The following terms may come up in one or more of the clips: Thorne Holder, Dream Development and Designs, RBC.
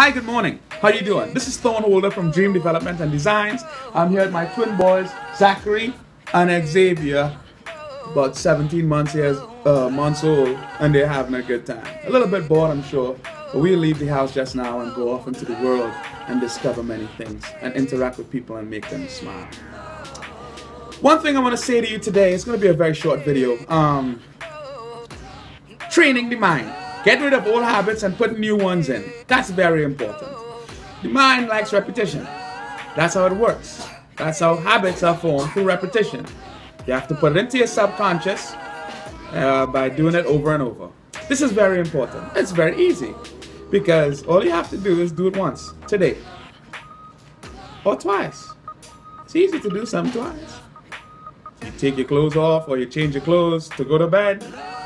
Hi, good morning. How you doing? This is Thorne Holder from Dream Development and Designs. I'm here with my twin boys, Zachary and Xavier, about 17 months old, and they're having a good time. A little bit bored, I'm sure, but we'll leave the house just now and go off into the world and discover many things and interact with people and make them smile. One thing I want to say to you today, it's going to be a very short video. Training the mind. Get rid of old habits and put new ones in. That's very important. The mind likes repetition. That's how it works. That's how habits are formed, through repetition. You have to put it into your subconscious by doing it over and over. This is very important. It's very easy because all you have to do is do it once today or twice. It's easy to do some twice. You take your clothes off, or you change your clothes to go to bed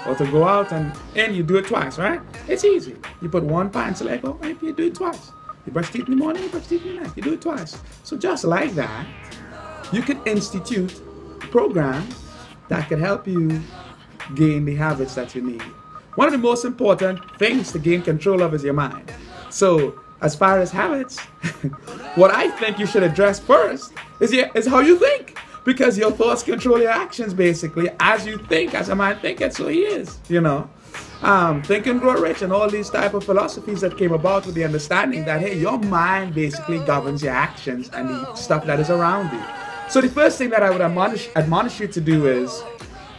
or to go out, and you do it twice, right? It's easy. You put one pencil and go, and you do it twice. You brush teeth in the morning, you brush teeth in the night, you do it twice. So just like that, you can institute programs that can help you gain the habits that you need. One of the most important things to gain control of is your mind. So as far as habits, what I think you should address first is how you think. Because your thoughts control your actions, basically. As you think, as a man thinketh, so he is, you know. Think and Grow Rich and all these type of philosophies that came about with the understanding that, hey, your mind basically governs your actions and the stuff that is around you. So the first thing that I would admonish you to do is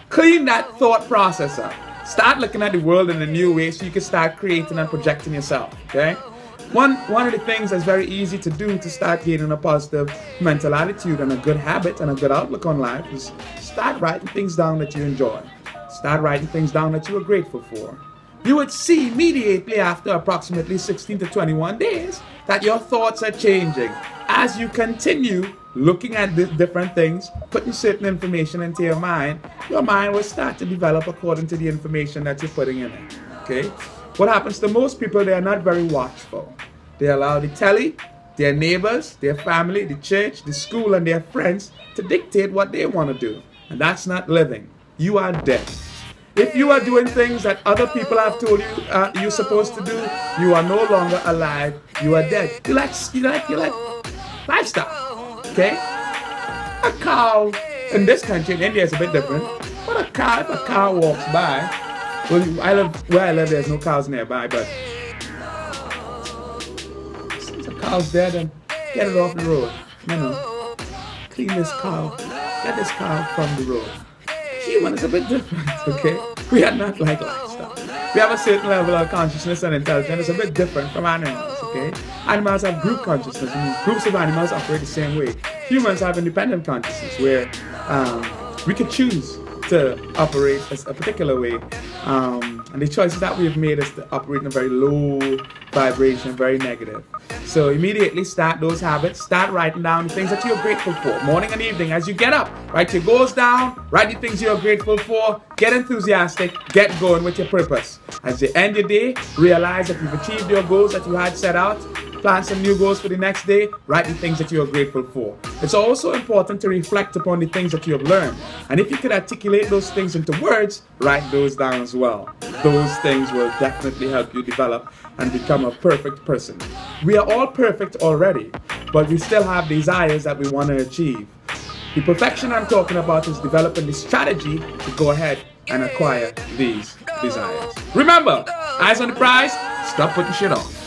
clean that thought process up. Start looking at the world in a new way so you can start creating and projecting yourself, okay? One of the things that's very easy to do to start gaining a positive mental attitude and a good habit and a good outlook on life is start writing things down that you enjoy. Start writing things down that you are grateful for. You would see immediately after approximately 16 to 21 days that your thoughts are changing. As you continue looking at the different things, putting certain information into your mind will start to develop according to the information that you're putting in it, okay? What happens to most people, they are not very watchful. They allow the telly, their neighbors, their family, the church, the school, and their friends to dictate what they want to do. And that's not living. You are dead. If you are doing things that other people have told you you're supposed to do, you are no longer alive. You are dead. You like lifestyle, okay? A cow, in this country, in India, it's a bit different. But if a cow walks by, well, where I live, there's no cows nearby, but since the cow's dead, then get it off the road. You know, clean this cow, get this cow from the road. Human is a bit different, okay? We are not like livestock. We have a certain level of consciousness and intelligence. It's a bit different from animals, okay? Animals have group consciousness, and groups of animals operate the same way. Humans have independent consciousness, where we could choose to operate a particular way, and the choices that we have made is to operate in a very low vibration, very negative. So immediately start those habits. Start writing down the things that you're grateful for, morning and evening. As you get up, write your goals down, write the things you're grateful for, get enthusiastic, get going with your purpose. As you end your day, realize that you've achieved your goals that you had set out. Plan some new goals for the next day. Write the things that you are grateful for. It's also important to reflect upon the things that you have learned. And if you could articulate those things into words, write those down as well. Those things will definitely help you develop and become a perfect person. We are all perfect already, but we still have desires that we want to achieve. The perfection I'm talking about is developing the strategy to go ahead and acquire these desires. Remember, eyes on the prize, stop putting shit off.